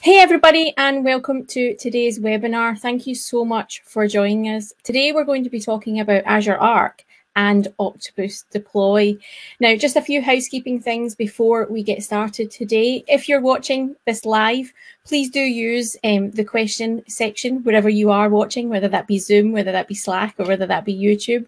Hey everybody, and welcome to today's webinar. Thank you so much for joining us. Today we're going to be talking about Azure Arc and Octopus Deploy. Now, just a few housekeeping things before we get started today. If you're watching this live, please do use the question section wherever you are watching, whether that be Zoom, whether that be Slack, or whether that be YouTube.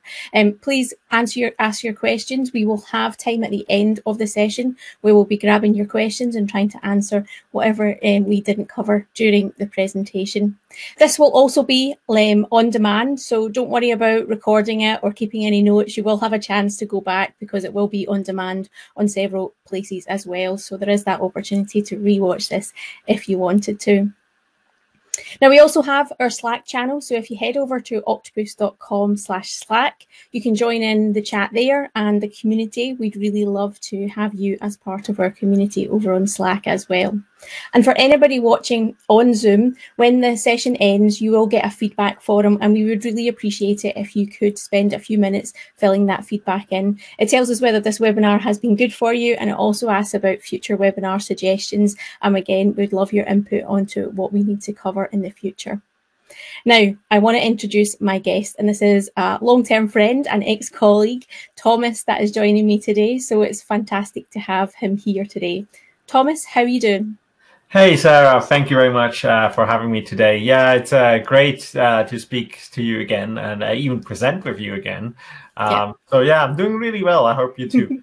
Please ask your questions. We will have time at the end of the session. We will be grabbing your questions and trying to answer whatever we didn't cover during the presentation. This will also be on demand, so don't worry about recording it or keeping any notes. You will have a chance to go back because it will be on demand on several places as well. So there is that opportunity to rewatch this if you want. Now, we also have our Slack channel, so if you head over to octopus.com/Slack, you can join in the chat there and the community. We'd really love to have you as part of our community over on Slack as well. And for anybody watching on Zoom, when the session ends, you will get a feedback forum, and we would really appreciate it if you could spend a few minutes filling that feedback in. It tells us whether this webinar has been good for you, and it also asks about future webinar suggestions. And again, we'd love your input onto what we need to cover in the future. Now, I want to introduce my guest, and this is a long-term friend and ex-colleague, Thomas, that is joining me today. So it's fantastic to have him here today. Thomas, how are you doing? Hey, Sarah, thank you very much for having me today. Yeah, it's great to speak to you again and even present with you again. So yeah, I'm doing really well. I hope you too.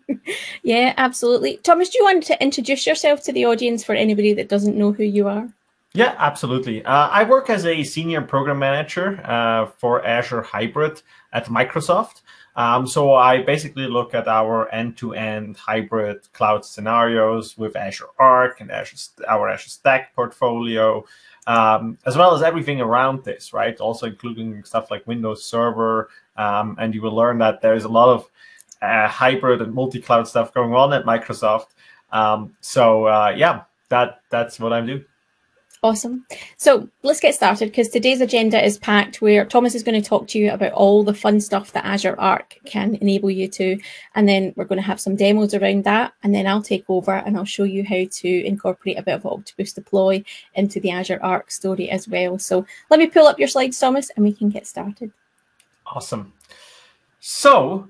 Yeah, absolutely. Thomas, do you want to introduce yourself to the audience for anybody that doesn't know who you are? Yeah, absolutely. I work as a senior program manager for Azure Hybrid at Microsoft. So I basically look at our end-to-end hybrid cloud scenarios with Azure Arc and our Azure Stack portfolio, as well as everything around this, right? Also including stuff like Windows Server. And you will learn that there is a lot of hybrid and multi-cloud stuff going on at Microsoft. Yeah, that's what I do. Awesome. So let's get started, because today's agenda is packed, where Thomas is going to talk to you about all the fun stuff that Azure Arc can enable you to. And then we're going to have some demos around that. And then I'll take over and I'll show you how to incorporate a bit of Octopus Deploy into the Azure Arc story as well. So let me pull up your slides, Thomas, and we can get started. Awesome. So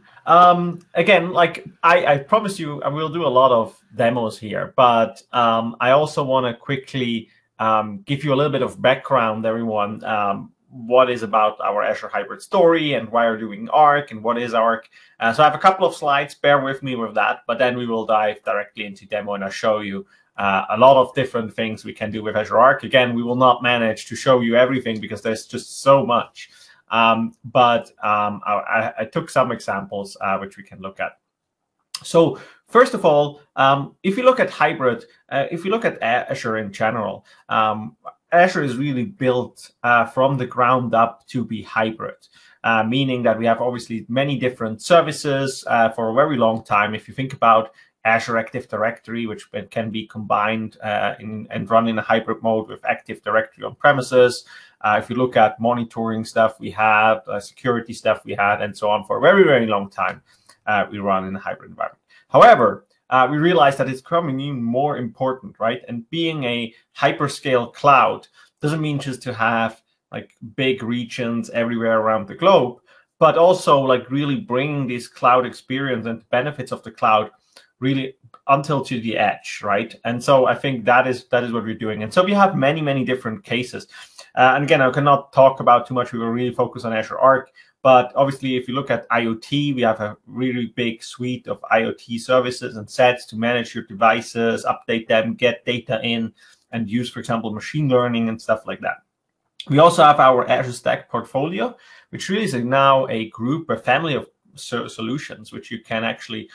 again, like I promised you, I will do a lot of demos here, but I also want to quickly give you a little bit of background, everyone. What is about our Azure Hybrid story and why we're doing Arc and what is Arc. So I have a couple of slides, bear with me with that, but then we will dive directly into demo and I'll show you a lot of different things we can do with Azure Arc. Again, we will not manage to show you everything because there's just so much. I took some examples which we can look at. So first of all, if you look at hybrid, if you look at Azure in general, Azure is really built from the ground up to be hybrid, meaning that we have obviously many different services for a very long time. If you think about Azure Active Directory, which can be combined and run in a hybrid mode with Active Directory on premises. If you look at monitoring stuff we had, security stuff we had, and so on, for a very, very long time, we run in a hybrid environment. However, we realize that it's becoming even more important, right? And being a hyperscale cloud doesn't mean just to have like big regions everywhere around the globe, but also like really bringing this cloud experience and the benefits of the cloud really until to the edge, right? And so I think that is what we're doing. And so we have many, many different cases. And again, I cannot talk about too much. We will really focus on Azure Arc. But obviously, if you look at IoT, we have a really big suite of IoT services and sets to manage your devices, update them, get data in, and use, for example, machine learning and stuff like that. We also have our Azure Stack portfolio, which really is now a group, a family of solutions, which you can actually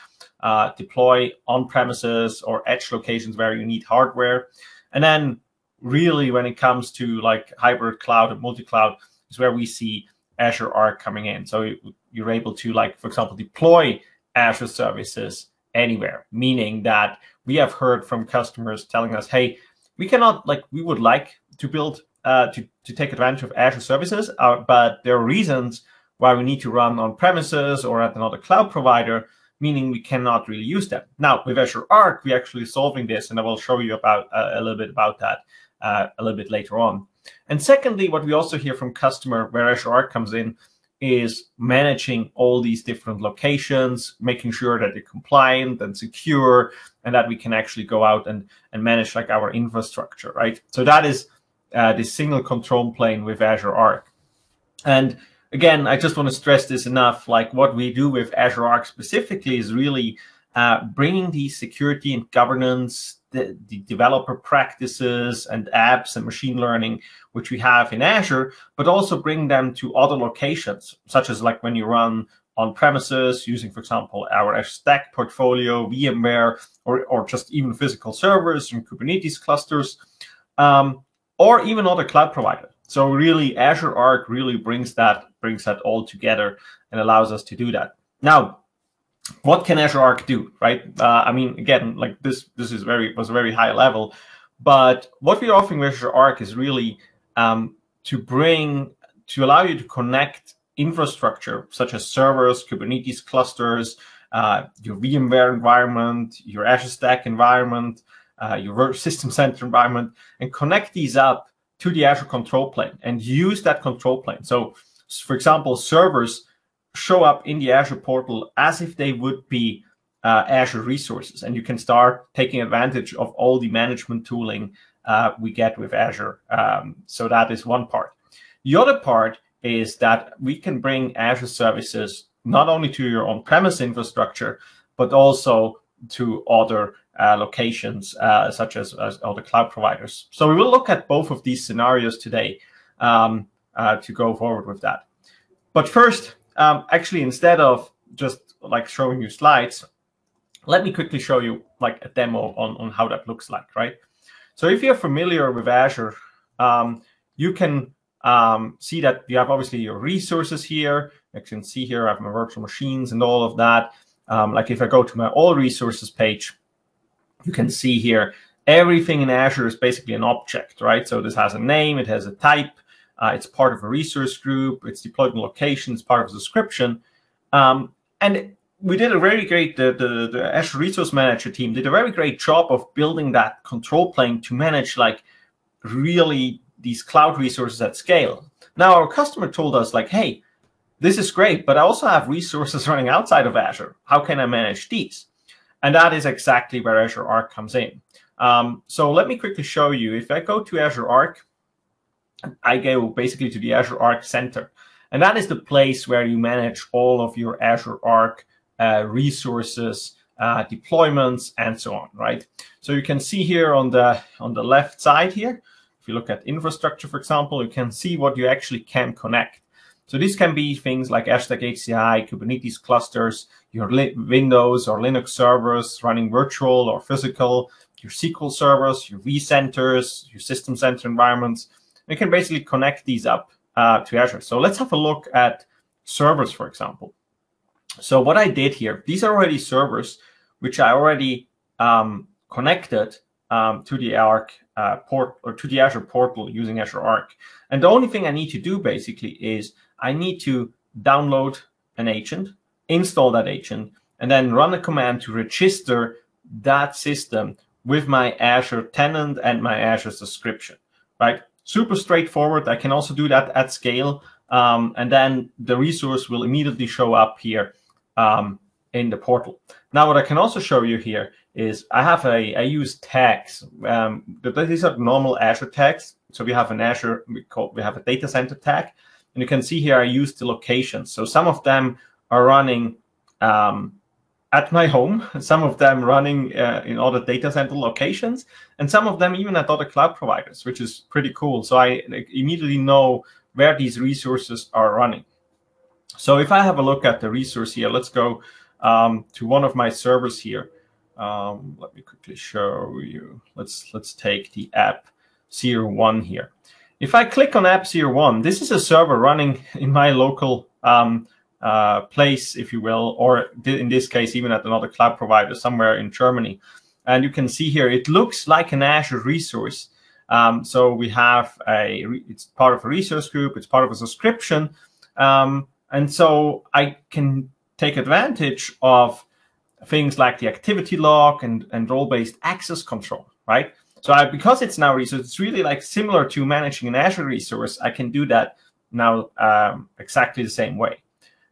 deploy on premises or edge locations where you need hardware. And then really, when it comes to like hybrid cloud and multi-cloud, is where we see Azure Arc coming in. So you're able to, like, for example, deploy Azure services anywhere, meaning that we have heard from customers telling us, hey, we cannot, like, we would like to build, to take advantage of Azure services, but there are reasons why we need to run on premises or at another cloud provider, meaning we cannot really use them. Now, with Azure Arc, we're actually solving this, and I will show you about a little bit about that a little bit later on. And secondly, what we also hear from customer where Azure Arc comes in is managing all these different locations, making sure that they're compliant and secure, and that we can actually go out and manage like our infrastructure, right? So that is the single control plane with Azure Arc. And again, I just want to stress this enough, like what we do with Azure Arc specifically is really bringing the security and governance, the developer practices and apps and machine learning, which we have in Azure, but also bring them to other locations, such as like when you run on premises using, for example, our Azure Stack portfolio, VMware, or just even physical servers and Kubernetes clusters, or even other cloud providers. So really, Azure Arc really brings that all together and allows us to do that. Now, what can Azure Arc do, right? I mean, again, like this was very high level, but what we're offering with Azure Arc is really to allow you to connect infrastructure such as servers, Kubernetes clusters, your VMware environment, your Azure Stack environment, your System Center environment, and connect these up to the Azure control plane and use that control plane. So, for example, servers show up in the Azure portal as if they would be Azure resources. And you can start taking advantage of all the management tooling we get with Azure. So that is one part. The other part is that we can bring Azure services not only to your on-premise infrastructure, but also to other locations, such as other cloud providers. So we will look at both of these scenarios today to go forward with that. But first, actually, instead of just like showing you slides, let me quickly show you like a demo on how that looks like, right? So if you're familiar with Azure, you can see that you have obviously your resources here. You can see here I have my virtual machines and all of that. Like if I go to my all resources page, you can see here everything in Azure is basically an object, right? So this has a name, it has a type. It's part of a resource group, it's deployed in location, it's part of a subscription. And we did a very great, the Azure Resource Manager team did a very great job of building that control plane to manage like really these cloud resources at scale. Now our customer told us like, hey, this is great, but I also have resources running outside of Azure. How can I manage these? And that is exactly where Azure Arc comes in. So let me quickly show you, if I go to Azure Arc, I go basically to the Azure Arc Center. And that is the place where you manage all of your Azure Arc resources, deployments, and so on, right? So you can see here on the left side here, if you look at infrastructure, for example, you can see what you actually can connect. So these can be things like Azure Stack HCI, Kubernetes clusters, your Windows or Linux servers running virtual or physical, your SQL servers, your vCenters, your System Center environments. We can basically connect these up to Azure. So let's have a look at servers, for example. So what I did here, these are already servers which I already connected to the Arc port or to the Azure portal using Azure Arc. And the only thing I need to do basically is I need to download an agent, install that agent, and then run a command to register that system with my Azure tenant and my Azure subscription, right? Super straightforward. I can also do that at scale. And then the resource will immediately show up here in the portal. Now, what I can also show you here is I use tags. These are normal Azure tags. So we have an Azure, we have a data center tag. And you can see here, I use the locations. So some of them are running at my home, and some of them running in other data center locations, and some of them even at other cloud providers, which is pretty cool. So I immediately know where these resources are running. So if I have a look at the resource here, let's go to one of my servers here. Let me quickly show you. Let's take the app Zero1 here. If I click on app Zero1, this is a server running in my local place, if you will, or in this case, even at another cloud provider somewhere in Germany. And you can see here, it looks like an Azure resource. So we have it's part of a resource group, it's part of a subscription. And so I can take advantage of things like the activity log and role-based access control, right? So because it's now resource, it's really like similar to managing an Azure resource. I can do that now exactly the same way.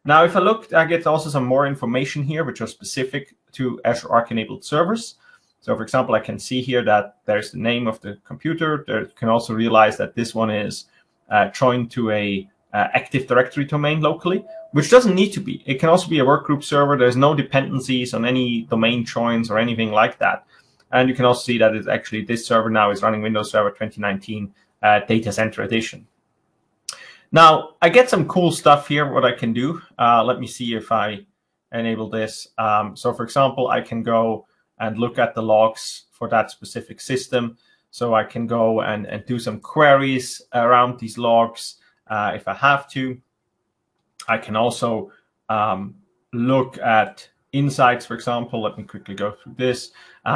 Now, if I look, I get also some more information here, which are specific to Azure Arc-enabled servers. So, for example, I can see here that there's the name of the computer. There, you can also realize that this one is joined to a Active Directory domain locally, which doesn't need to be. It can also be a workgroup server. There's no dependencies on any domain joins or anything like that. And you can also see that it's actually this server now is running Windows Server 2019 Data Center Edition. Now, I get some cool stuff here, what I can do. Let me see if I enable this. So, for example, I can go and look at the logs for that specific system. So I can go and do some queries around these logs if I have to. I can also look at insights, for example. Let me quickly go through this.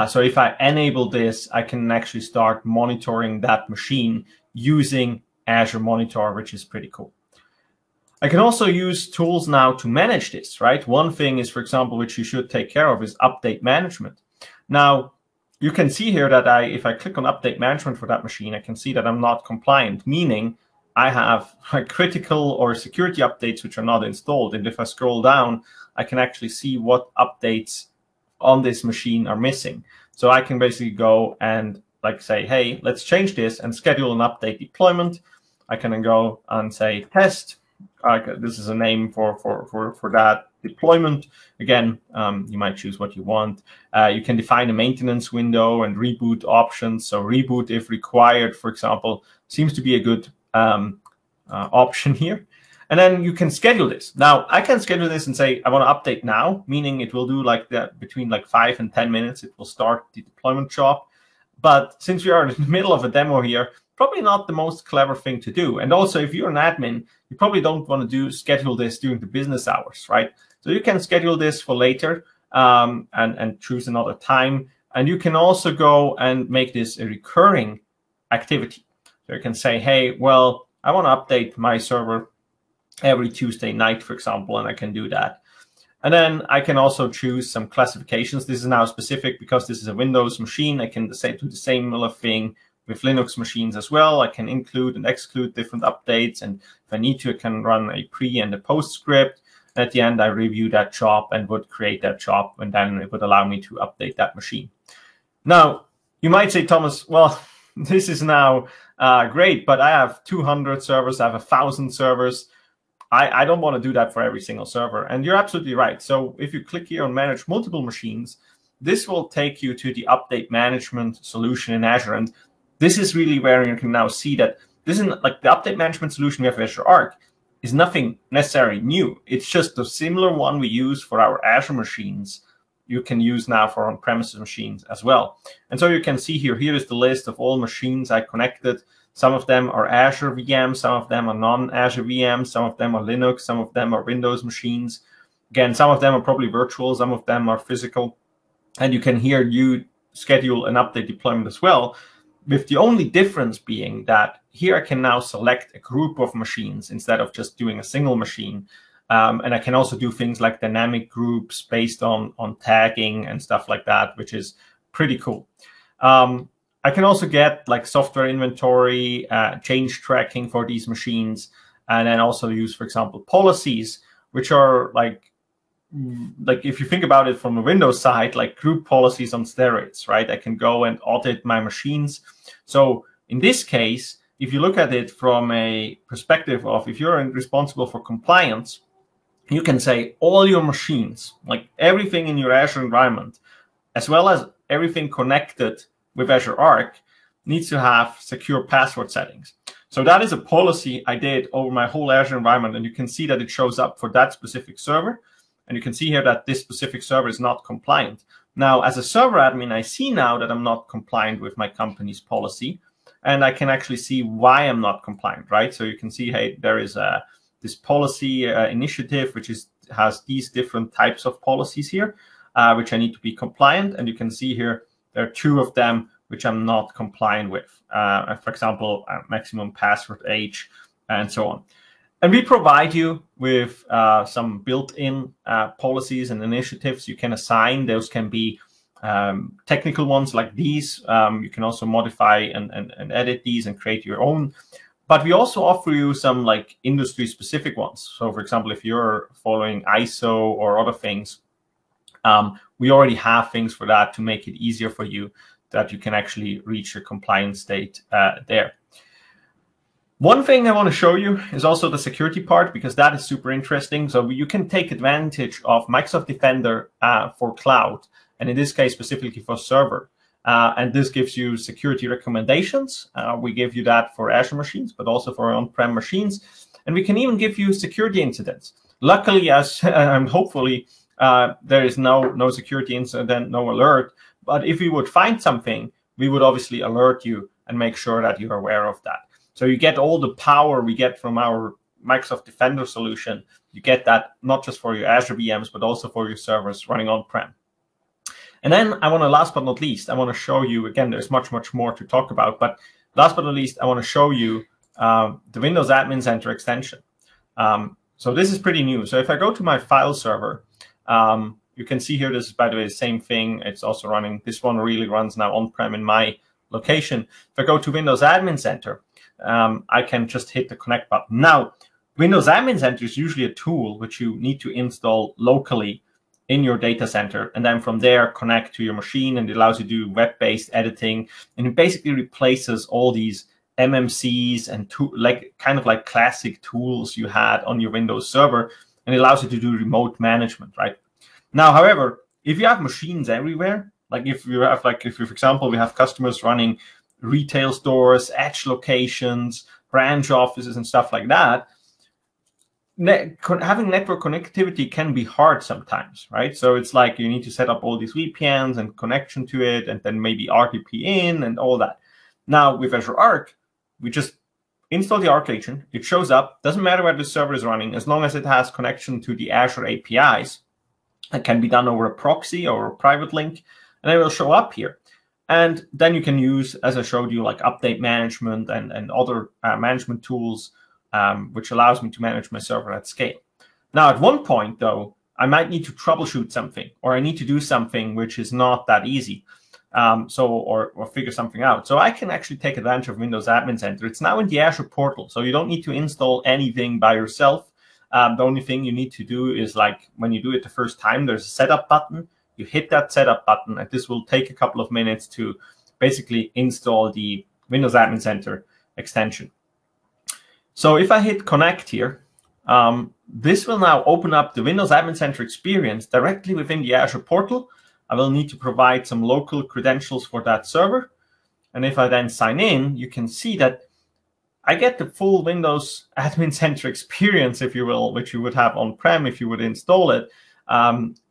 So if I enable this, I can actually start monitoring that machine using Azure Monitor, which is pretty cool. I can also use tools now to manage this, right? One thing is, for example, which you should take care of is update management. Now, you can see here that if I click on update management for that machine, I can see that I'm not compliant, meaning I have critical or security updates which are not installed. And if I scroll down, I can actually see what updates on this machine are missing. So I can basically go and like say, hey, let's change this and schedule an update deployment. I can then go and say test. This is a name for that deployment. Again, you might choose what you want. You can define a maintenance window and reboot options. So reboot if required, for example, seems to be a good option here. And then you can schedule this. Now, I can schedule this and say, I want to update now, meaning it will do like that between like 5 and 10 minutes. It will start the deployment job. But since we are in the middle of a demo here, probably not the most clever thing to do. And also, if you're an admin, you probably don't want to schedule this during the business hours, right? So you can schedule this for later and choose another time. And you can also go and make this a recurring activity. So you can say, hey, well, I want to update my server every Tuesday night, for example, and I can do that. And then I can also choose some classifications. This is now specific because this is a Windows machine. I can say do the same thing with Linux machines as well. I can include and exclude different updates. And if I need to, I can run a pre and a post script. At the end, I review that job and would create that job. And then it would allow me to update that machine. Now, you might say, Thomas, well, this is now great, but I have 200 servers. I have 1,000 servers. I don't want to do that for every single server. And you're absolutely right. So if you click here on manage multiple machines, this will take you to the update management solution in Azure. And this is really where you can now see that this isn't like the update management solution we have for Azure Arc is nothing necessarily new. It's just a similar one we use for our Azure machines. You can use now for on-premises machines as well. And so you can see here, here is the list of all machines I connected. Some of them are Azure VMs, some of them are non-Azure VMs, some of them are Linux, some of them are Windows machines. Again, some of them are probably virtual, some of them are physical. And you can here you schedule an update deployment as well, with the only difference being that here I can now select a group of machines instead of just doing a single machine. And I can also do things like dynamic groups based on tagging and stuff like that, which is pretty cool. I can also get like software inventory, change tracking for these machines, and then also use, for example, policies, which are like if you think about it from the Windows side, like group policies on steroids, right? I can go and audit my machines. So in this case, if you look at it from a perspective of if you're responsible for compliance, you can say all your machines, like everything in your Azure environment, as well as everything connected with Azure Arc needs to have secure password settings. So that is a policy I did over my whole Azure environment. And you can see that it shows up for that specific server. And you can see here that this specific server is not compliant. Now, as a server admin, I see now that I'm not compliant with my company's policy. And I can actually see why I'm not compliant, right? So you can see, hey, there is this policy initiative, which has these different types of policies here, which I need to be compliant. And you can see here, there are two of them which I'm not compliant with, for example, maximum password age and so on. And we provide you with some built-in policies and initiatives you can assign. Those can be technical ones like these. You can also modify and edit these and create your own. But we also offer you some like industry-specific ones. So, for example, if you're following ISO or other things, we already have things for that to make it easier for you, that you can actually reach your compliance state there. One thing I want to show you is also the security part, because that is super interesting. So you can take advantage of Microsoft Defender for cloud, and in this case, specifically for server. And this gives you security recommendations. We give you that for Azure machines, but also for on-prem machines. And we can even give you security incidents. Luckily, as and hopefully, there is no security incident, no alert. But if we would find something, we would obviously alert you and make sure that you're aware of that. So you get all the power we get from our Microsoft Defender solution. You get that not just for your Azure VMs, but also for your servers running on-prem. And then I want to, last but not least, I want to show you, again, there's much, much more to talk about. But last but not least, I want to show you the Windows Admin Center extension. So this is pretty new. So if I go to my file server, you can see here, this is, by the way, the same thing. It's also running. This one really runs now on-prem in my location. If I go to Windows Admin Center, I can just hit the connect button. Now, Windows Admin Center is usually a tool which you need to install locally in your data center, and then from there connect to your machine, and it allows you to do web-based editing, and it basically replaces all these MMCs and kind of like classic tools you had on your Windows server, and it allows you to do remote management, right? Now, however, if you have machines everywhere, like if you have, like if you, for example, we have customers running retail stores, edge locations, branch offices, and stuff like that, having network connectivity can be hard sometimes, right? So it's like you need to set up all these VPNs and connection to it, and then maybe RDP in and all that. Now, with Azure Arc, we just install the Arc agent. It shows up. Doesn't matter where the server is running, as long as it has connection to the Azure APIs. It can be done over a proxy or a private link, and it will show up here. And then you can use, as I showed you, like update management and other management tools, which allows me to manage my server at scale. Now, at one point, though, I might need to troubleshoot something, or I need to do something which is not that easy, or figure something out. So I can actually take advantage of Windows Admin Center. It's now in the Azure portal, so you don't need to install anything by yourself. The only thing you need to do is, like, when you do it the first time, there's a setup button. You hit that setup button, and this will take a couple of minutes to basically install the Windows Admin Center extension. So if I hit connect here, this will now open up the Windows Admin Center experience directly within the Azure portal. I will need to provide some local credentials for that server. And if I then sign in, you can see that I get the full Windows Admin Center experience, if you will, which you would have on-prem if you would install it.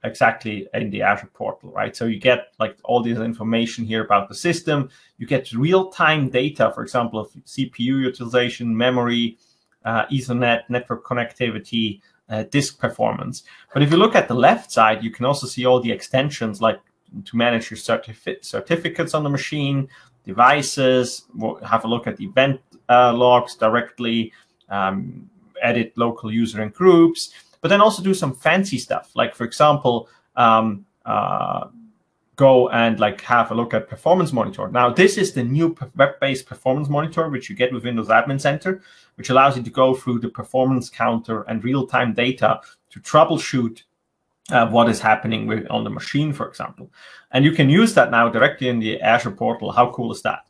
Exactly in the Azure portal, right? So you get like all this information here about the system. You get real-time data, for example, of CPU utilization, memory, Ethernet, network connectivity, disk performance. But if you look at the left side, you can also see all the extensions, like to manage your certificates on the machine, devices. We'll have a look at the event logs directly, edit local user and groups, but then also do some fancy stuff, like, for example, go and like have a look at performance monitor. Now, this is the new web-based performance monitor, which you get with Windows Admin Center, which allows you to go through the performance counter and real-time data to troubleshoot what is happening on the machine, for example. And you can use that now directly in the Azure portal. How cool is that?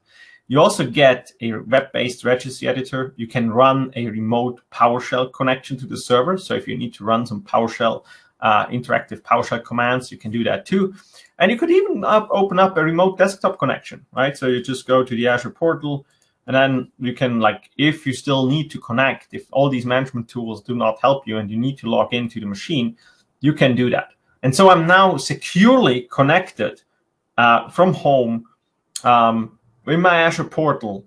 You also get a web-based registry editor. You can run a remote PowerShell connection to the server. So if you need to run some PowerShell, interactive PowerShell commands, you can do that too. And you could even open up a remote desktop connection, right? So you just go to the Azure portal, and then you can, like, if you still need to connect, if all these management tools do not help you and you need to log into the machine, you can do that. And so I'm now securely connected from home, in my Azure portal,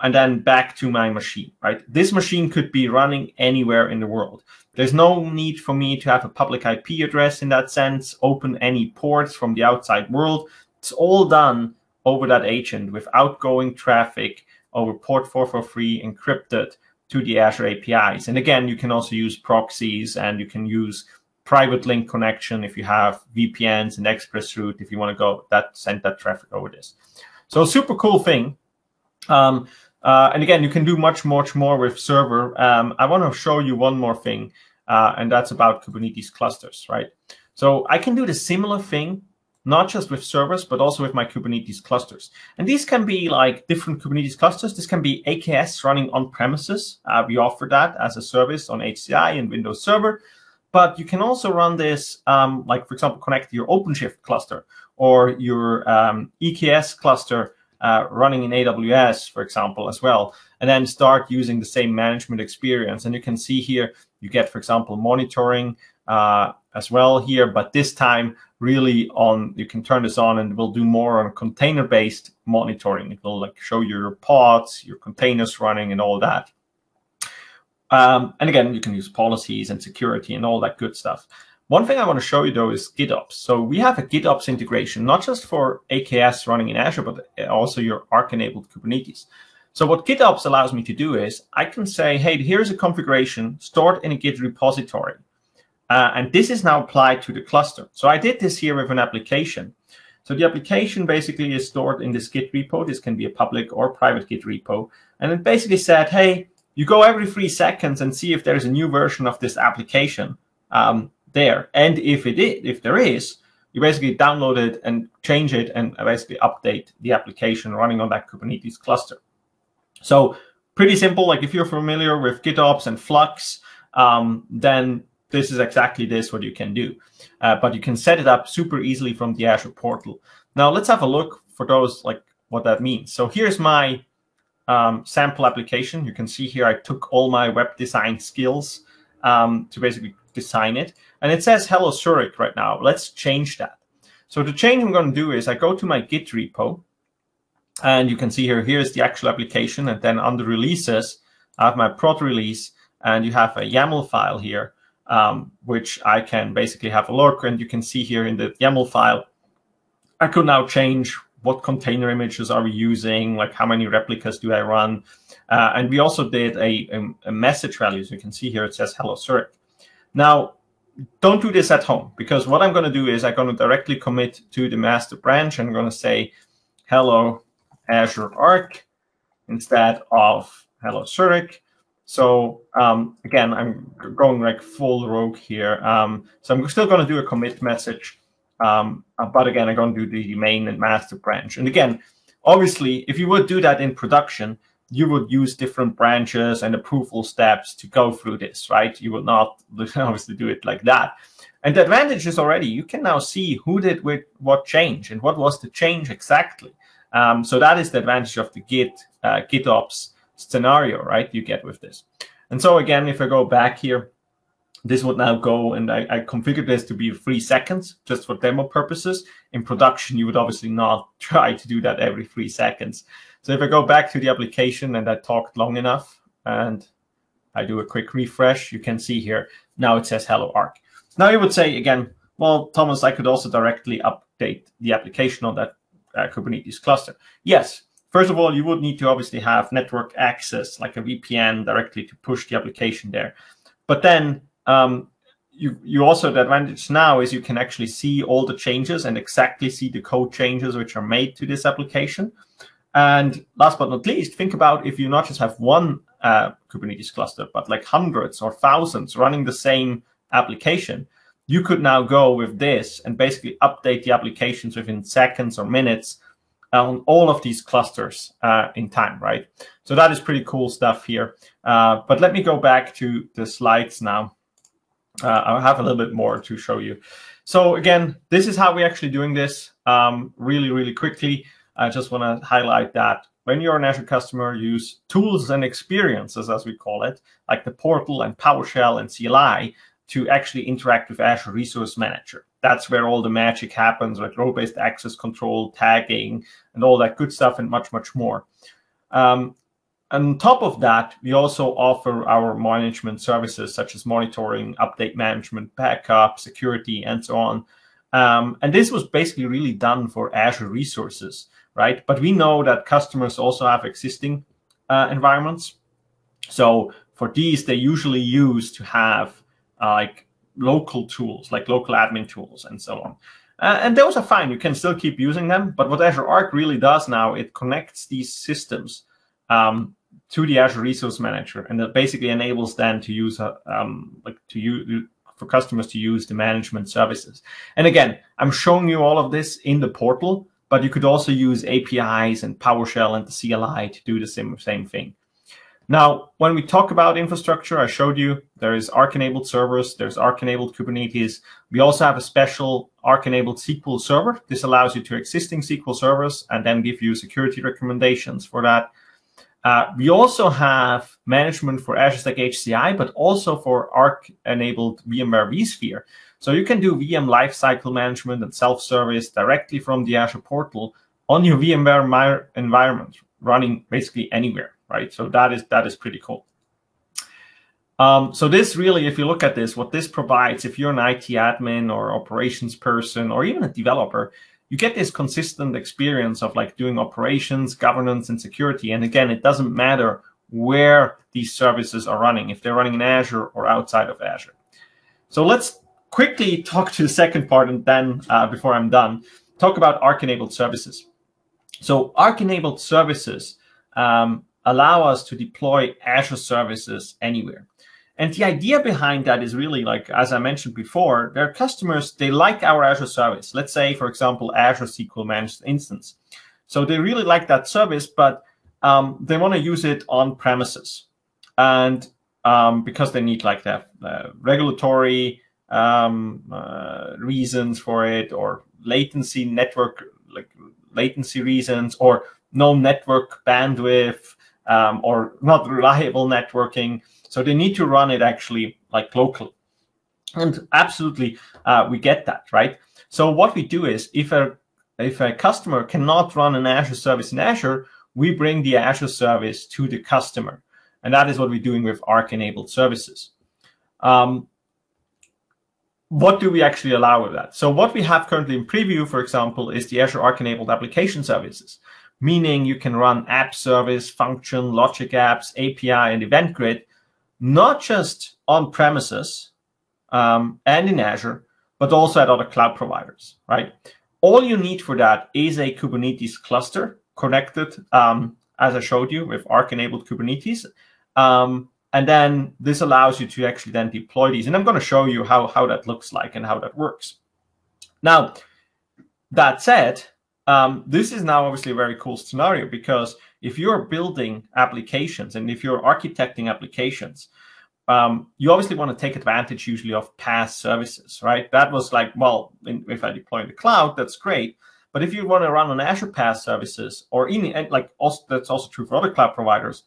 and then back to my machine, right? This machine could be running anywhere in the world. There's no need for me to have a public IP address in that sense, open any ports from the outside world. It's all done over that agent with outgoing traffic over port 443 encrypted to the Azure APIs. And again, you can also use proxies, and you can use private link connection if you have VPNs and express route, if you want to go send that traffic over this. So super cool thing. And again, you can do much more with server. I want to show you one more thing, and that's about Kubernetes clusters, right? So I can do the similar thing, not just with servers, but also with my Kubernetes clusters. And these can be like different Kubernetes clusters. This can be AKS running on premises. We offer that as a service on HCI and Windows Server. But you can also run this, like, for example, connect to your OpenShift cluster or your EKS cluster running in AWS, for example, as well, and then start using the same management experience. And you can see here, you get, for example, monitoring as well here, but this time really on, you can turn this on and we'll do more on container-based monitoring. It will like show your pods, your containers running and all that. And again, you can use policies and security and all that good stuff. One thing I want to show you, though, is GitOps. So we have a GitOps integration, not just for AKS running in Azure, but also your Arc-enabled Kubernetes. So what GitOps allows me to do is I can say, hey, here's a configuration stored in a Git repository. And this is now applied to the cluster. So I did this here with an application. So the application basically is stored in this Git repo. This can be a public or private Git repo. And it basically said, hey, you go every 3 seconds and see if there's a new version of this application there. And if there is, you basically download it and change it and basically update the application running on that Kubernetes cluster. So pretty simple. Like if you're familiar with GitOps and Flux, then this is exactly this, what you can do. But you can set it up super easily from the Azure portal. Now let's have a look for those, like what that means. So here's my sample application. You can see here I took all my web design skills to basically design it. And it says, hello, Zurich right now. Let's change that. So the change I'm going to do is I go to my Git repo. And you can see here, here's the actual application. And then under releases, I have my prod release. And you have a YAML file here, which I can basically have a look. And you can see here in the YAML file, I could now change what container images are we using, like how many replicas do I run. And we also did a message value. So you can see here it says, hello, Zurich. Now, don't do this at home, because what I'm going to do is I'm going to directly commit to the master branch. I'm going to say, hello, Azure Arc, instead of hello, Zurich. So again, I'm going like full rogue here. So I'm still going to do a commit message. But again, I'm going to do the main and master branch. And again, obviously, if you would do that in production, you would use different branches and approval steps to go through this, right? You would not obviously do it like that. And the advantage is already, you can now see who did with what change and what was the change exactly. So that is the advantage of the GitOps scenario, right, you get with this. And so again, if I go back here, this would now go, and I configured this to be 3 seconds just for demo purposes. In production, you would obviously not try to do that every 3 seconds. So if I go back to the application and I talked long enough and I do a quick refresh, you can see here, now it says hello, Arc. Now you would say again, well, Thomas, I could also directly update the application on that Kubernetes cluster. Yes. First of all, you would need to obviously have network access, like a VPN directly to push the application there. But then you also, the advantage now is you can actually see all the changes and exactly see the code changes which are made to this application. And last but not least, think about if you not just have one Kubernetes cluster, but like hundreds or thousands running the same application, you could now go with this and basically update the applications within seconds or minutes on all of these clusters in time, right? So that is pretty cool stuff here. But let me go back to the slides now. I'll have a little bit more to show you. So again, this is how we're actually doing this really quickly. I just want to highlight that when you're an Azure customer, use tools and experiences, as we call it, like the portal and PowerShell and CLI to actually interact with Azure Resource Manager. That's where all the magic happens, like role-based access control, tagging, and all that good stuff, and much more. On top of that, we also offer our management services, such as monitoring, update management, backup, security, and so on. And this was basically really done for Azure resources, right? But we know that customers also have existing environments. So for these, they usually use to have like local tools, like local admin tools and so on. And those are fine. You can still keep using them. But what Azure Arc really does now, it connects these systems to the Azure Resource Manager, and that basically enables them to use for customers to use the management services. And again, I'm showing you all of this in the portal, but you could also use APIs and PowerShell and the CLI to do the same thing. Now, when we talk about infrastructure, I showed you there is Arc-enabled servers, there's Arc-enabled Kubernetes. We also have a special Arc-enabled SQL server. This allows you to existing SQL servers and then give you security recommendations for that. We also have management for Azure Stack HCI, but also for Arc-enabled VMware vSphere. So you can do VM lifecycle management and self-service directly from the Azure portal on your VMware environment, running basically anywhere, right? So that is pretty cool. So this really, if you look at this, what this provides, if you're an IT admin or operations person or even a developer, you get this consistent experience of like doing operations, governance, and security. And again, it doesn't matter where these services are running, if they're running in Azure or outside of Azure. So let's quickly talk to the second part, and then before I'm done, talk about Arc-enabled services. So Arc-enabled services allow us to deploy Azure services anywhere. And the idea behind that is really, like, as I mentioned before, there are customers, they like our Azure service. Let's say, for example, Azure SQL Managed Instance. So they really like that service, but they want to use it on premises. And because they need like that regulatory reasons for it, or latency network, like latency reasons, or no network bandwidth, or not reliable networking. So they need to run it actually like locally. And absolutely, we get that, right? So what we do is, if a customer cannot run an Azure service in Azure, we bring the Azure service to the customer. And that is what we're doing with Arc-enabled services. What do we actually allow with that? So what we have currently in preview, for example, is the Azure Arc-enabled application services, meaning you can run app service, function, logic apps, API, and event grid, not just on premises and in Azure, but also at other cloud providers, right? All you need for that is a Kubernetes cluster connected, as I showed you, with Arc-enabled Kubernetes. And then this allows you to actually then deploy these. And I'm going to show you how that looks like and how that works. Now, that said, this is now obviously a very cool scenario, because if you're building applications and if you're architecting applications, you obviously want to take advantage usually of past services, right? That was like, well, if I deploy in the cloud, that's great. But if you want to run on Azure PaaS services, or in, like, also, that's also true for other cloud providers,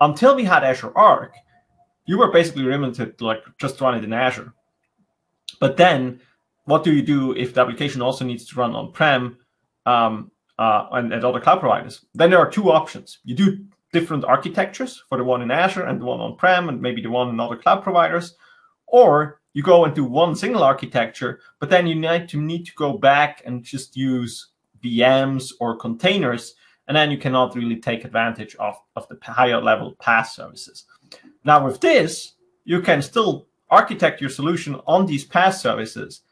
until we had Azure Arc, you were basically limited to like just run it in Azure. But then what do you do if the application also needs to run on-prem and at other cloud providers? Then there are two options. You do different architectures for the one in Azure and the one on-prem and maybe the one in other cloud providers, or you go and do one single architecture, but then you need to go back and just use VMs or containers, and then you cannot really take advantage of the higher level PaaS services. Now with this, you can still architect your solution on these PaaS services,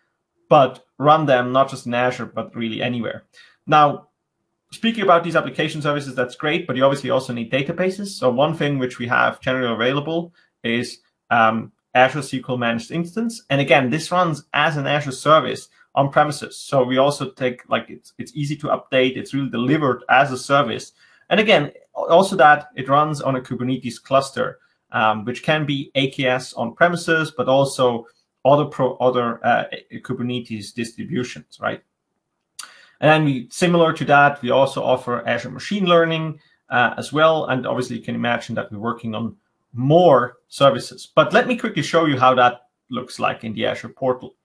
but run them not just in Azure, but really anywhere. Now, speaking about these application services, that's great, but you obviously also need databases. So one thing which we have generally available is Azure SQL Managed Instance. And again, this runs as an Azure service on premises. So we also take, like, it's easy to update. It's really delivered as a service. And again, also that it runs on a Kubernetes cluster, which can be AKS on premises, but also other Kubernetes distributions, right? And then similar to that, we also offer Azure Machine Learning as well. And obviously you can imagine that we're working on more services. But let me quickly show you how that looks like in the Azure portal.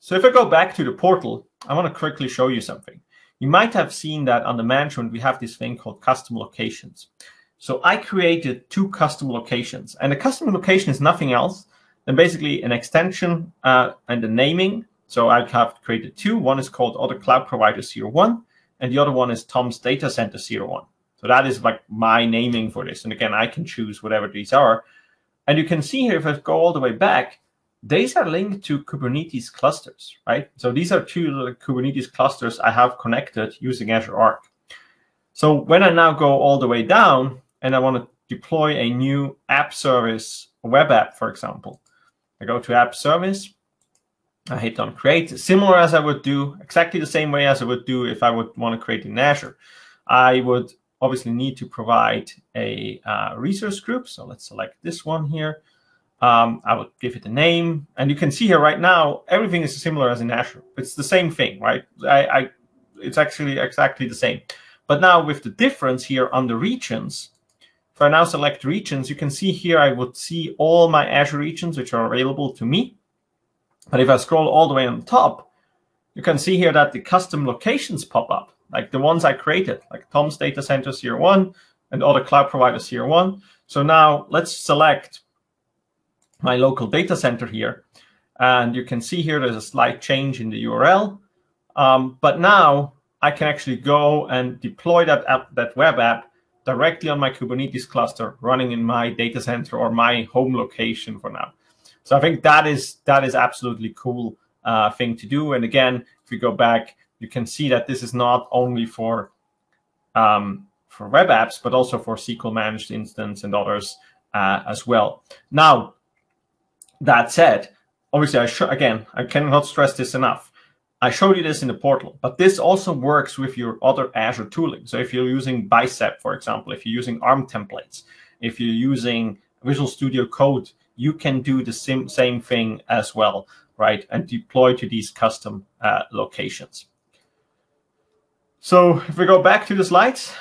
So if I go back to the portal, I want to quickly show you something. You might have seen that under management, we have this thing called custom locations. So I created two custom locations. And a custom location is nothing else than basically an extension and the naming. So I have created two. One is called Other Cloud Provider 01, and the other one is Tom's Data Center 01. So that is like my naming for this. And again, I can choose whatever these are. And you can see here, if I go all the way back, these are linked to Kubernetes clusters, right? So these are two little Kubernetes clusters I have connected using Azure Arc. So when I now go all the way down and I want to deploy a new app service, a web app, for example, I go to app service, I hit on create, similar as I would do, exactly the same way as I would do if I would want to create in Azure. I would obviously need to provide a resource group. So let's select this one here. I would give it a name. And you can see here right now, everything is similar as in Azure. It's the same thing, right? It's actually exactly the same. But now with the difference here on the regions, if I now select regions, you can see here I would see all my Azure regions which are available to me. But if I scroll all the way on top, you can see here that the custom locations pop up, like the ones I created, like Tom's Data Center Tier 1 and other cloud providers Tier 1. So now let's select my local data center here. And you can see here there's a slight change in the URL. But now I can actually go and deploy that web app directly on my Kubernetes cluster running in my data center or my home location for now. So I think that is absolutely cool thing to do. And again, if we go back, you can see that this is not only for web apps, but also for SQL Managed Instance and others as well. Now, that said, obviously, I cannot stress this enough. I showed you this in the portal, but this also works with your other Azure tooling. So if you're using Bicep, for example, if you're using ARM templates, if you're using Visual Studio Code, you can do the same thing as well, right? And deploy to these custom locations. So if we go back to the slides,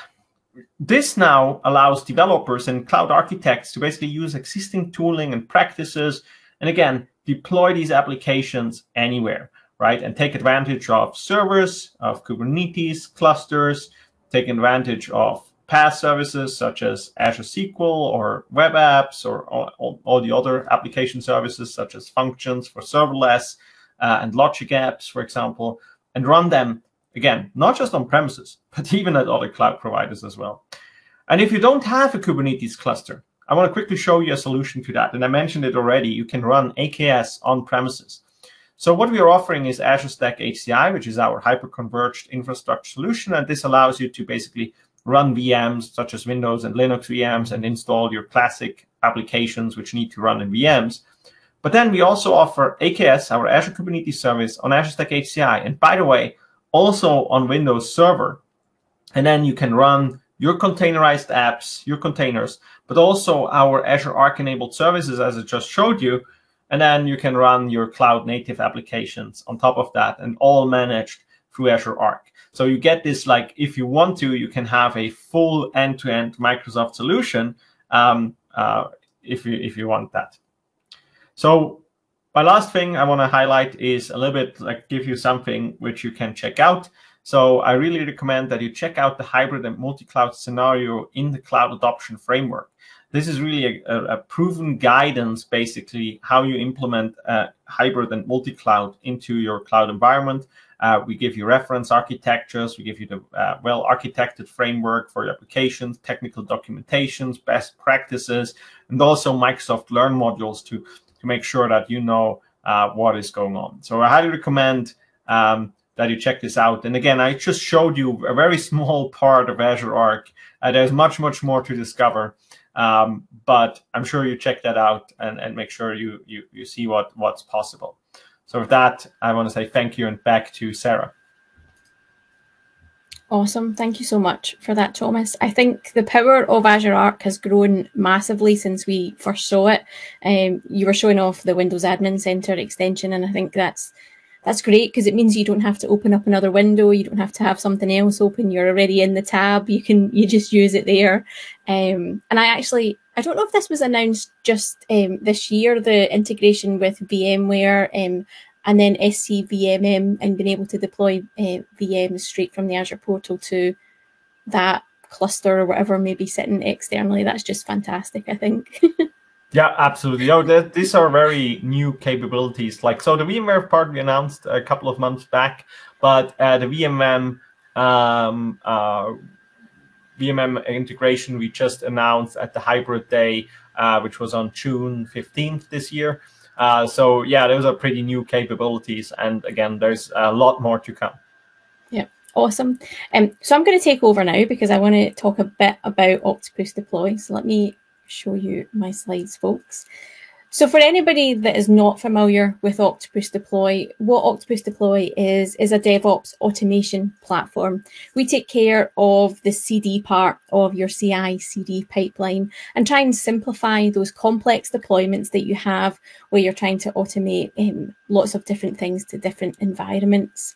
this now allows developers and cloud architects to basically use existing tooling and practices, and again, deploy these applications anywhere, right? And take advantage of servers, of Kubernetes clusters, take advantage of PaaS services such as Azure SQL or web apps or all the other application services such as functions for serverless and logic apps, for example, and run them, again, not just on premises, but even at other cloud providers as well. And if you don't have a Kubernetes cluster, I want to quickly show you a solution to that. And I mentioned it already, you can run AKS on premises. So what we are offering is Azure Stack HCI, which is our hyper-converged infrastructure solution. And this allows you to basically run VMs such as Windows and Linux VMs and install your classic applications which need to run in VMs. But then we also offer AKS, our Azure Kubernetes Service, on Azure Stack HCI. And by the way, also on Windows Server. And then you can run your containerized apps, your containers, but also our Azure Arc-enabled services, as I just showed you. And then you can run your cloud-native applications on top of that, and all managed through Azure Arc. So you get this, like, if you want to, you can have a full end-to-end Microsoft solution if you want that. So my last thing I want to highlight is a little bit like give you something which you can check out. So I really recommend that you check out the hybrid and multi-cloud scenario in the cloud adoption framework. This is really a proven guidance, basically, how you implement hybrid and multi-cloud into your cloud environment. We give you reference architectures. We give you the well-architected framework for your applications, technical documentations, best practices, and also Microsoft Learn modules to make sure that you know what is going on. So I highly recommend that you check this out. And again, I just showed you a very small part of Azure Arc. There's much, much more to discover. But I'm sure you check that out and make sure you see what's possible. So with that, I want to say thank you and back to Sarah. Awesome. Thank you so much for that, Thomas. I think the power of Azure Arc has grown massively since we first saw it. You were showing off the Windows Admin Center extension, and I think that's great because it means you don't have to open up another window. You don't have to have something else open. You're already in the tab. You just use it there. And I don't know if this was announced just this year, the integration with VMware and then SCVMM and being able to deploy VMs straight from the Azure portal to that cluster or whatever may be sitting externally. That's just fantastic, I think. Yeah, absolutely. Oh, these are very new capabilities. Like, so the VMware part we announced a couple of months back, but the VMM VMM integration we just announced at the Hybrid Day, which was on June 15th this year. So yeah, those are pretty new capabilities. And again, there's a lot more to come. Yeah, awesome. So I'm going to take over now because I want to talk a bit about Octopus Deploy. So let me show you my slides, folks. So for anybody that is not familiar with Octopus Deploy, what Octopus Deploy is a DevOps automation platform. We take care of the CD part of your CI/CD pipeline and try and simplify those complex deployments that you have where you're trying to automate lots of different things to different environments.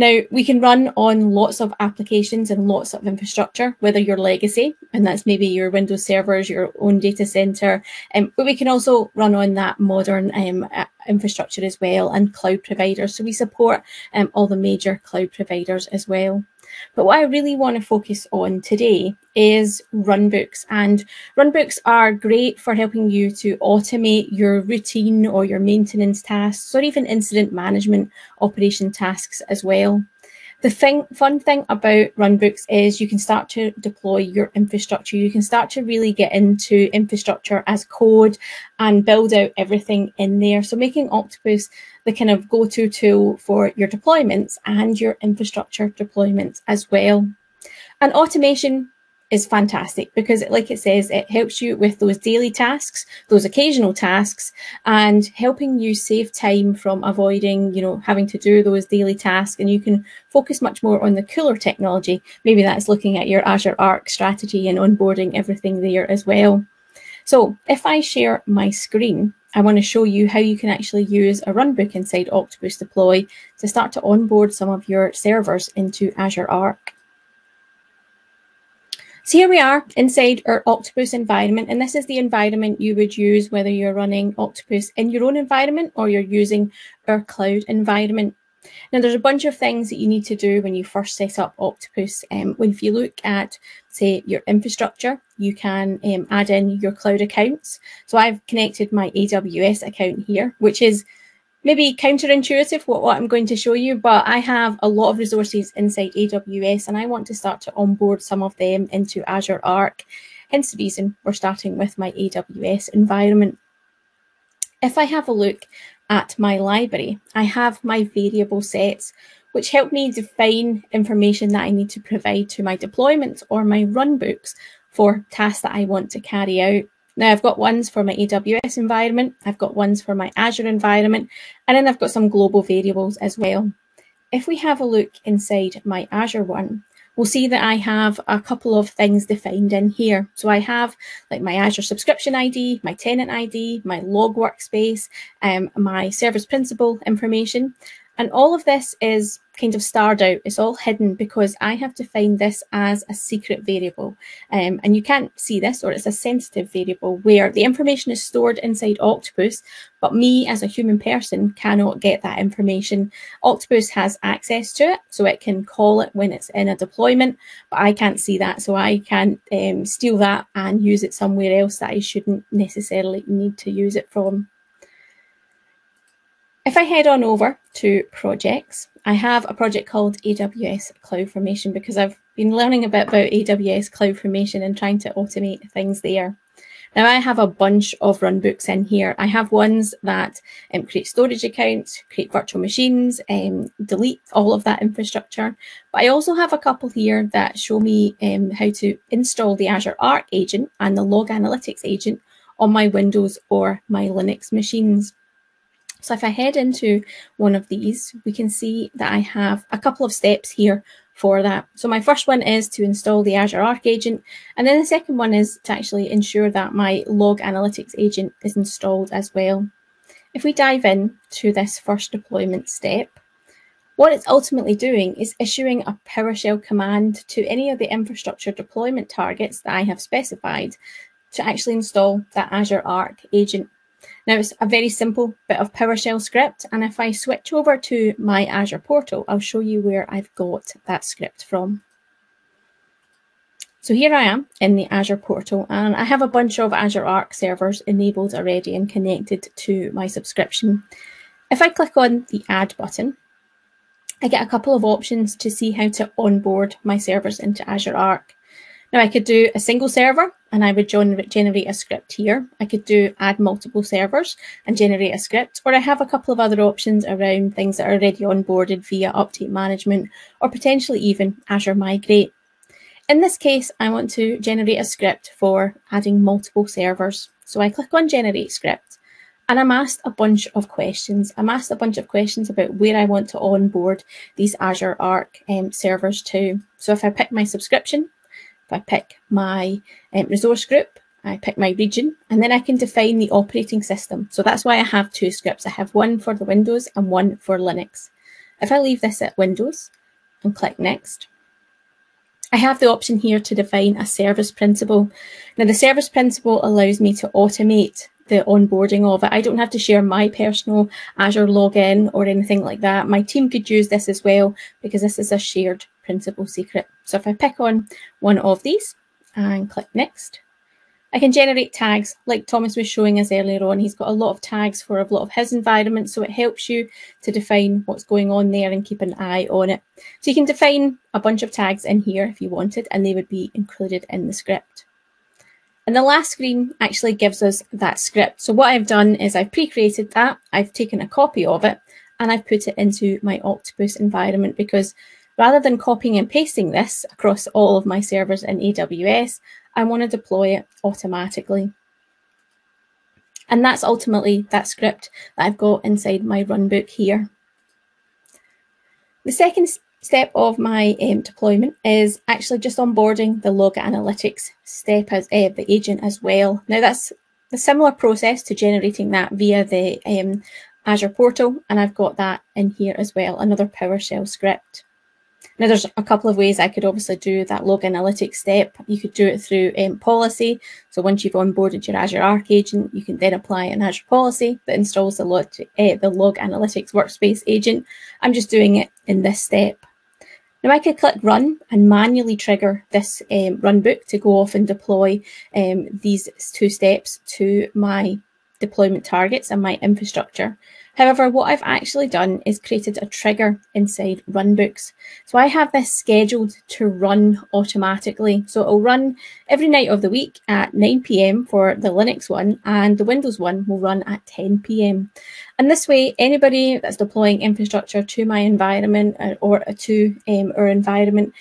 Now, we can run on lots of applications and lots of infrastructure, whether you're legacy, and that's maybe your Windows servers, your own data center, but we can also run on that modern infrastructure as well, and cloud providers. So we support all the major cloud providers as well. But what I really want to focus on today is runbooks, and runbooks are great for helping you to automate your routine or your maintenance tasks, or even incident management operation tasks as well. The fun thing about runbooks is you can start to deploy your infrastructure. You can start to really get into infrastructure as code and build out everything in there. So making Octopus the kind of go-to tool for your deployments and your infrastructure deployments as well. And automation is fantastic because, like it says, it helps you with those daily tasks, those occasional tasks, and helping you save time from avoiding, you know, having to do those daily tasks. And you can focus much more on the cooler technology. Maybe that's looking at your Azure Arc strategy and onboarding everything there as well. So if I share my screen, I want to show you how you can actually use a runbook inside Octopus Deploy to start to onboard some of your servers into Azure Arc. So here we are inside our Octopus environment, and this is the environment you would use whether you're running Octopus in your own environment or you're using our cloud environment. Now, there's a bunch of things that you need to do when you first set up Octopus. If you look at, say, your infrastructure, you can add in your cloud accounts. So I've connected my AWS account here, which is maybe counterintuitive what I'm going to show you, but I have a lot of resources inside AWS and I want to start to onboard some of them into Azure Arc, hence the reason we're starting with my AWS environment. If I have a look at my library, I have my variable sets, which help me define information that I need to provide to my deployments or my runbooks for tasks that I want to carry out. Now, I've got ones for my AWS environment, I've got ones for my Azure environment, and then I've got some global variables as well. If we have a look inside my Azure one, we'll see that I have a couple of things defined in here. So I have like my Azure subscription ID, my tenant ID, my log workspace, my service principal information. And all of this is kind of starred out, it's all hidden because I have defined this as a secret variable. And you can't see this, or it's a sensitive variable where the information is stored inside Octopus, but me as a human person cannot get that information. Octopus has access to it, so it can call it when it's in a deployment, but I can't see that, so I can't steal that and use it somewhere else that I shouldn't necessarily need to use it from. If I head on over to projects, I have a project called AWS CloudFormation because I've been learning a bit about AWS CloudFormation and trying to automate things there. Now, I have a bunch of runbooks in here. I have ones that create storage accounts, create virtual machines, delete all of that infrastructure. But I also have a couple here that show me how to install the Azure Arc agent and the Log Analytics agent on my Windows or my Linux machines. So if I head into one of these, we can see that I have a couple of steps here for that. So my first one is to install the Azure Arc agent. And then the second one is to actually ensure that my Log Analytics agent is installed as well. If we dive in to this first deployment step, what it's ultimately doing is issuing a PowerShell command to any of the infrastructure deployment targets that I have specified to actually install that Azure Arc agent. Now, it's a very simple bit of PowerShell script, and if I switch over to my Azure portal, I'll show you where I've got that script from. So here I am in the Azure portal, and I have a bunch of Azure Arc servers enabled already and connected to my subscription. If I click on the Add button, I get a couple of options to see how to onboard my servers into Azure Arc. Now I could do a single server and I would generate a script here. I could do add multiple servers and generate a script, or I have a couple of other options around things that are already onboarded via update management or potentially even Azure Migrate. In this case, I want to generate a script for adding multiple servers. So I click on generate script and I'm asked a bunch of questions. I'm asked a bunch of questions about where I want to onboard these Azure Arc servers to. So if I pick my subscription, if I pick my resource group, I pick my region, and then I can define the operating system. So that's why I have two scripts. I have one for the Windows and one for Linux. If I leave this at Windows and click next, I have the option here to define a service principal. Now the service principal allows me to automate the onboarding of it. I don't have to share my personal Azure login or anything like that. My team could use this as well because this is a shared principal secret. So if I pick on one of these and click next, I can generate tags like Thomas was showing us earlier on. He's got a lot of tags for a lot of his environments, so it helps you to define what's going on there and keep an eye on it. So you can define a bunch of tags in here if you wanted, and they would be included in the script. And the last screen actually gives us that script. So what I've done is I've pre-created that, I've taken a copy of it, and I've put it into my Octopus environment, because rather than copying and pasting this across all of my servers in AWS, I want to deploy it automatically. And that's ultimately that script that I've got inside my runbook here. The second step of my deployment is actually just onboarding the Log Analytics step as the agent as well. Now that's a similar process to generating that via the Azure portal, and I've got that in here as well, another PowerShell script. Now there's a couple of ways I could obviously do that Log Analytics step. You could do it through policy. So once you've onboarded your Azure Arc agent, you can then apply an Azure policy that installs the Log Analytics workspace agent. I'm just doing it in this step. Now I could click run and manually trigger this runbook to go off and deploy these two steps to my deployment targets and my infrastructure. However, what I've actually done is created a trigger inside runbooks. So I have this scheduled to run automatically. So it'll run every night of the week at 9 PM for the Linux one, and the Windows one will run at 10 PM. And this way, anybody that's deploying infrastructure to my environment or to our environment